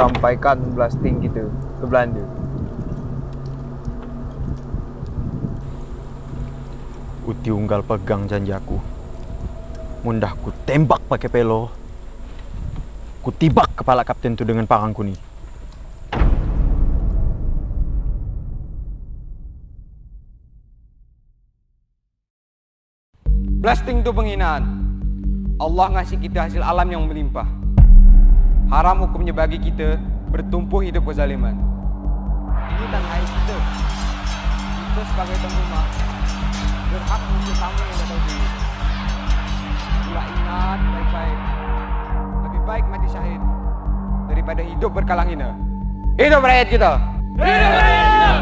sampaikan blasting kita ke Belanda. Uti Unggal pegang janji aku. Mundah ku tembak pakai pelo. Ku tibak kepala kapten itu dengan parang kuni. Blasting itu penghinaan. Allah ngasih kita hasil alam yang melimpah. Haram hukumnya bagi kita bertumpu hidup kezaliman. Ini tanah air kita. Kita sebagai tuan rumah berhak untuk tamu yang datang diri. Bila ingat baik-baik. Lebih baik mati syahid daripada hidup berkalang hina. Hidup rakyat kita. Hidup rakyat kita.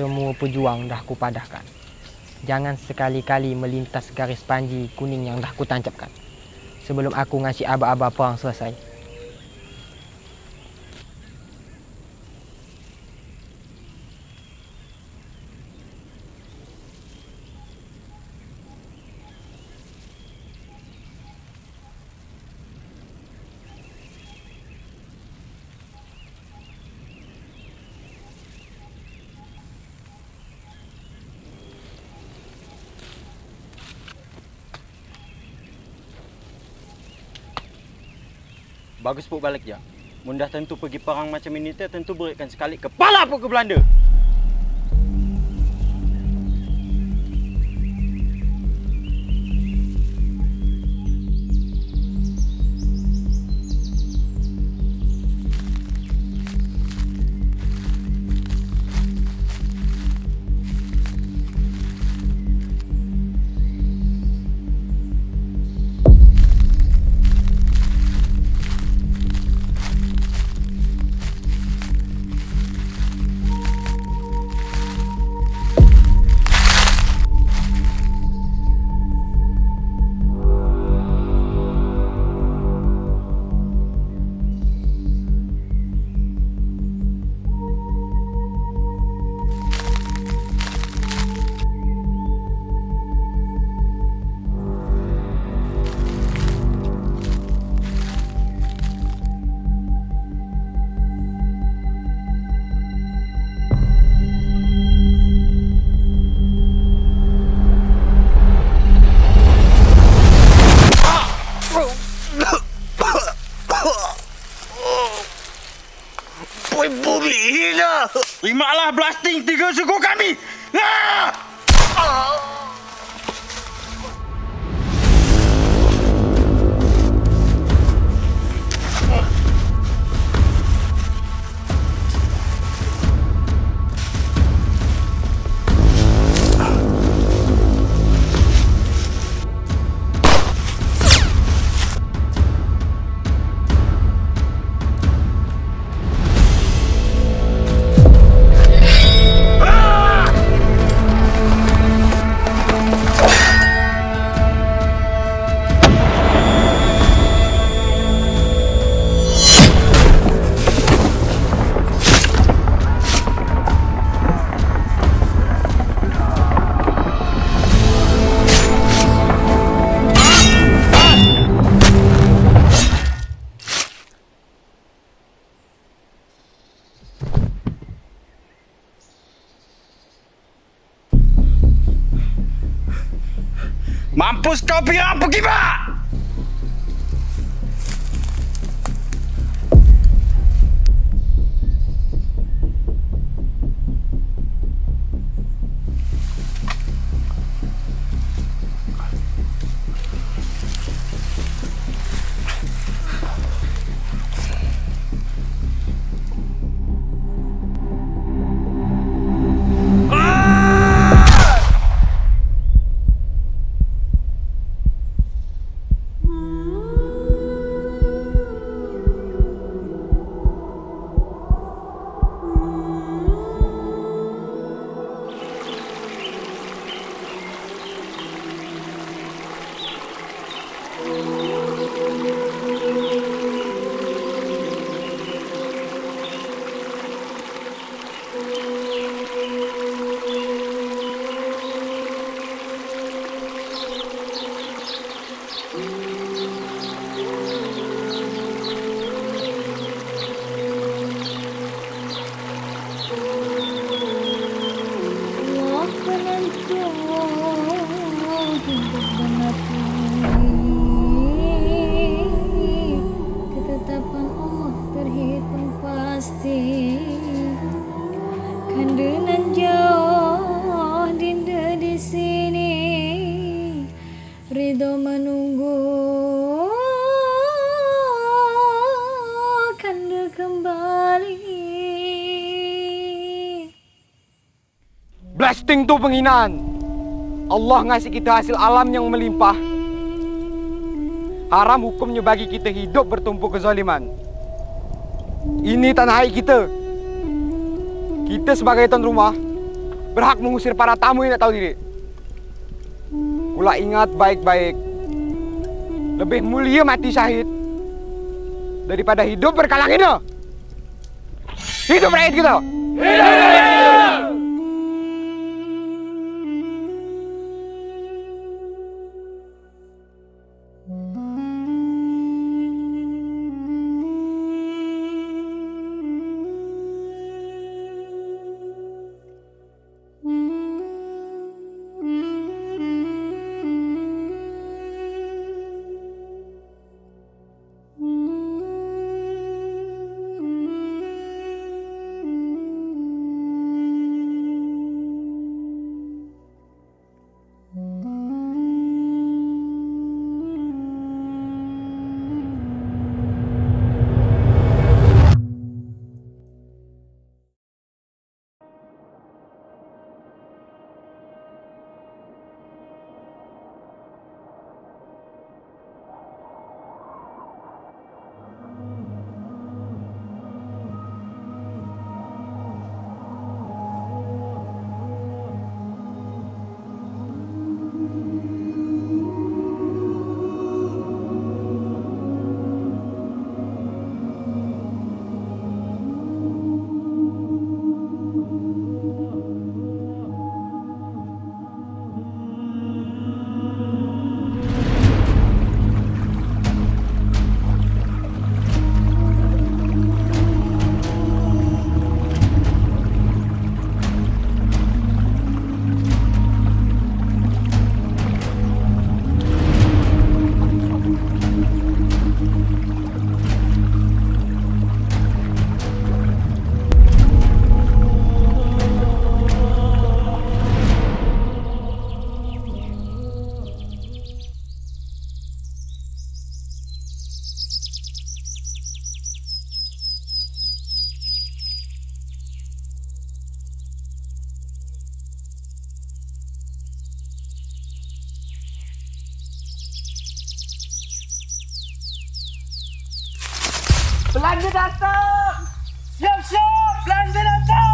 Semua pejuang dah kupadahkan. Jangan sekali-kali melintas garis panji kuning yang dah kutancapkan. Sebelum aku ngasih aba-aba perang selesai. Bagus pun balik je. Mundah tentu pergi perang macam ini tentu beratkan sekali kepala pun ke Belanda. Terimalah blasting tiga suku kami! Ah! Ah! Mampus kau pirang pergi pak! Ah! Fasting itu penghinaan. Allah ngasih kita hasil alam yang melimpah. Haram hukumnya bagi kita hidup bertumpu kezaliman. Ini tanah air kita. Kita sebagai tuan rumah berhak mengusir para tamu yang tak tahu diri. Kula ingat baik-baik, lebih mulia mati syahid daripada hidup berkalang hina. Hidup rakyat kita! Hidup! Belanda datang! Siap-siap! Belanda datang!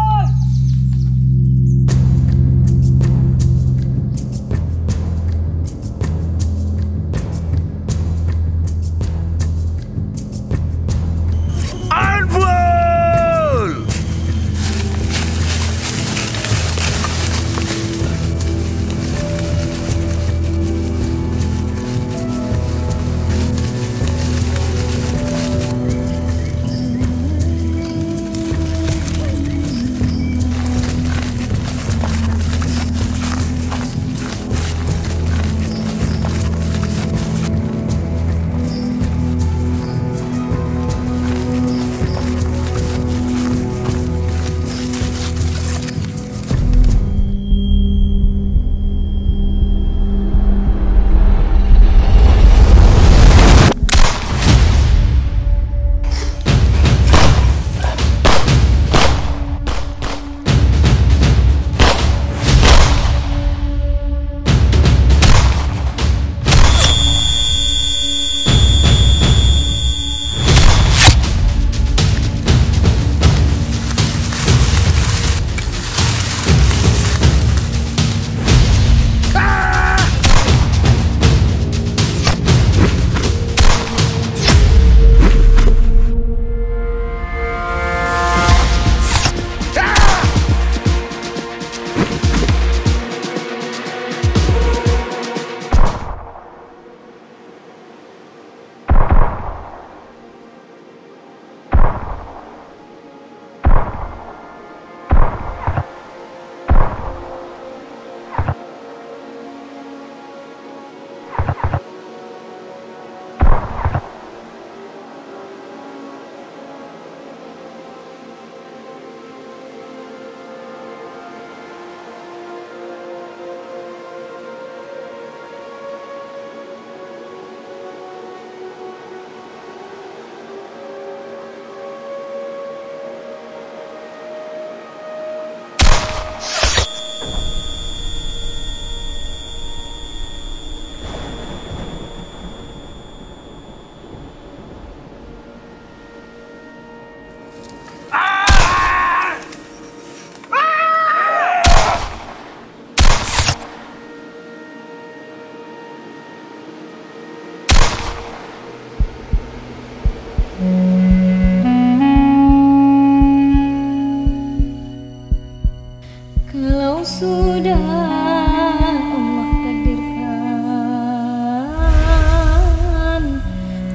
Kalau sudah Allah takdirkan,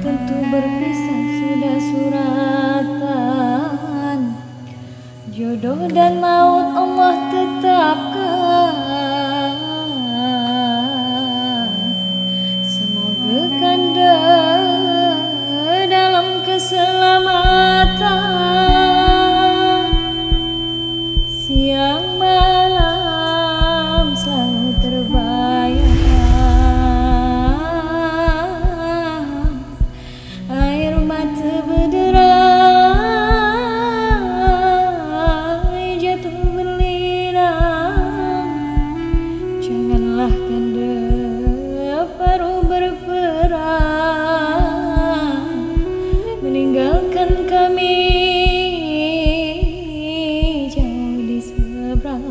tentu berpisah sudah suratan. Jodoh dan maut Allah tetapkan, semoga kanda dalam keselamatan. Siang malam selalu terbayang, air mata berderai jatuh berlinang. Janganlah kanda perlu berperang meninggalkan kami jauh di seberang.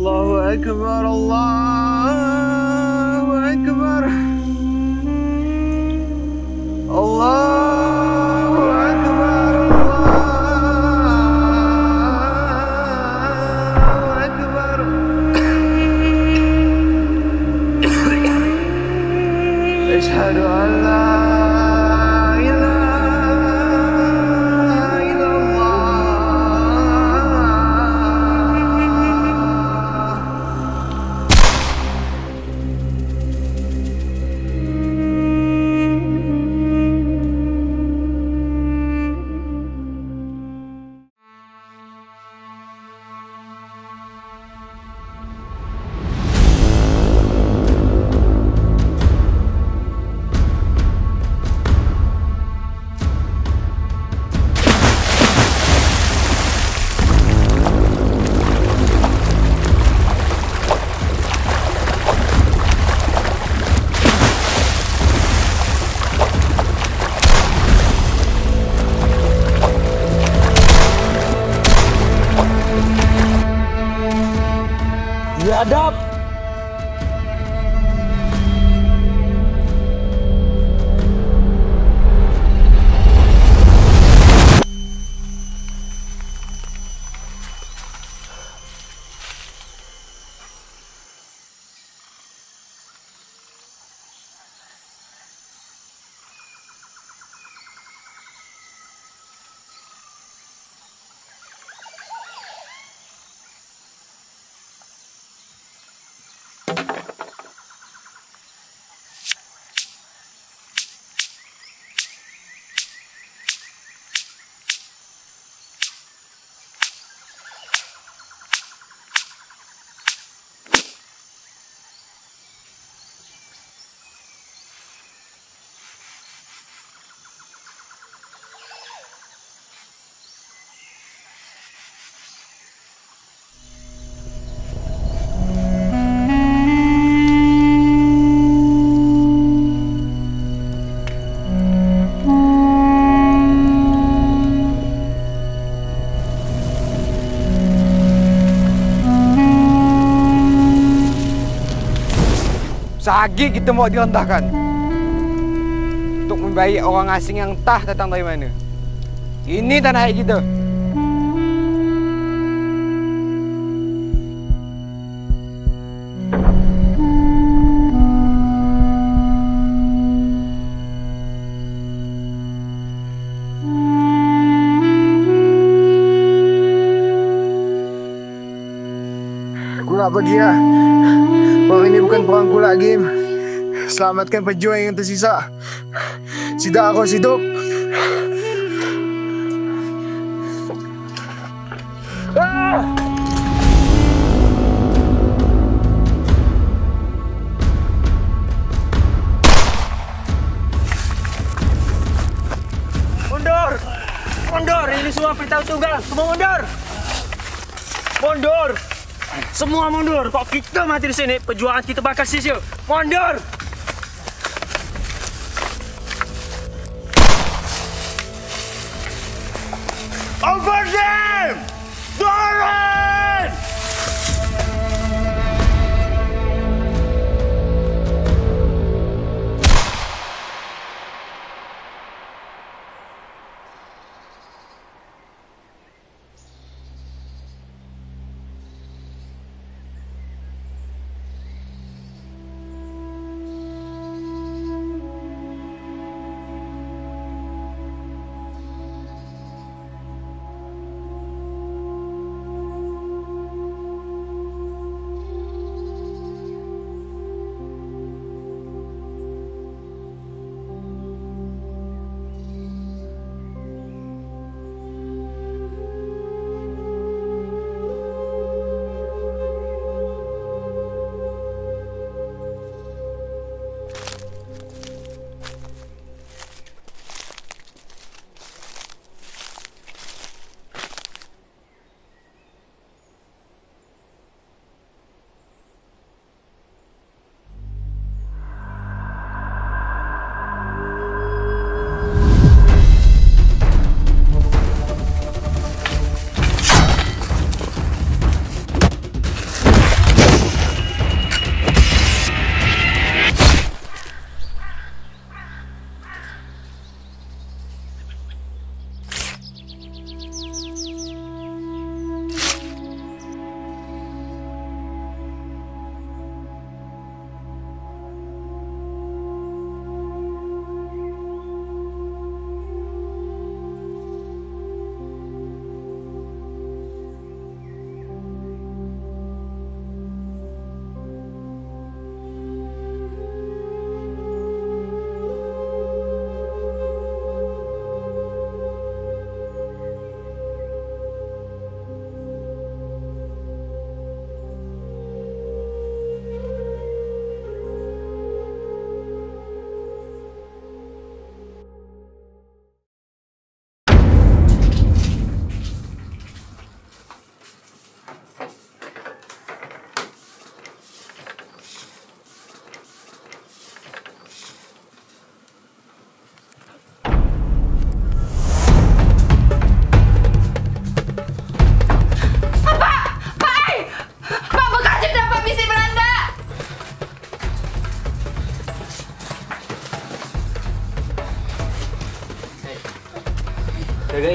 Allahu Akbar, Allahu Akbar, Allahu Akbar. Ashhadu an la Adab. Lagi kita mau direndahkan untuk membayar orang asing yang entah datang dari mana. Ini tanah air kita. Aku nak pergi lah. Perang ini bukan perangku lagi. Selamatkan pejuang yang tersisa. Tidak aku hidup. Mundur, mundur. Ini semua perintah tunggal. Semua mundur, mundur. Semua mundur. Kalau kita mati di sini, perjuangan kita bakal sia-sia. Mundur! Over them! Doran!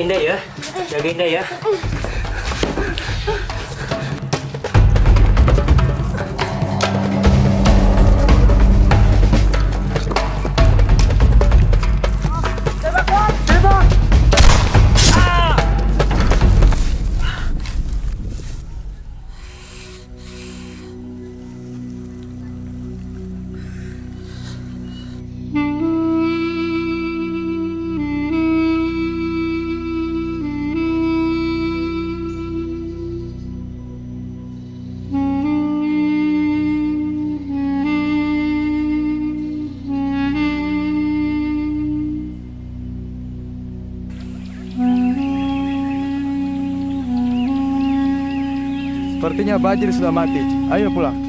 Indah ya. Jaga Indah ya. Sepertinya Bajir sudah mati. Ayo pulang.